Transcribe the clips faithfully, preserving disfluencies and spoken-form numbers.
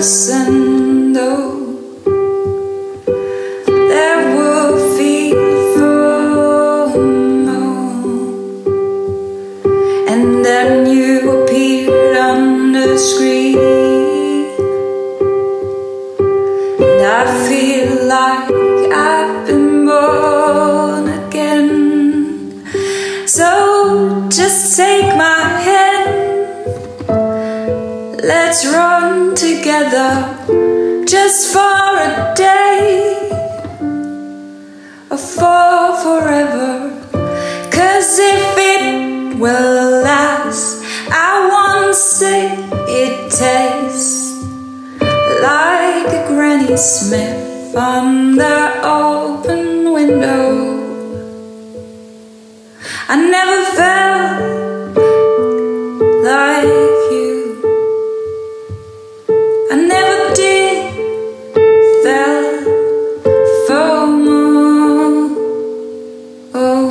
person, though, that will feel for more. And then you appeared on the screen, and I feel like I've been born again. So just take my hand, let's run together, just for a day, or for forever. Cause if it will last, I won't say it tastes like a Granny Smith on the open window. I never felt like you, I never did fell for more. Oh.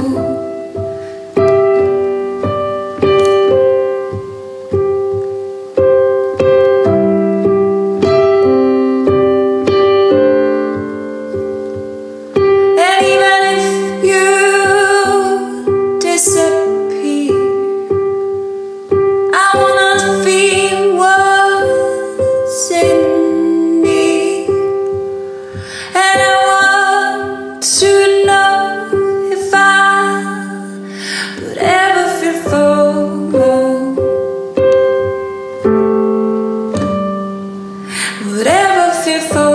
And even if you disappear, I wanna feel what in me, and I want to know if I would ever feel for more, would ever feel for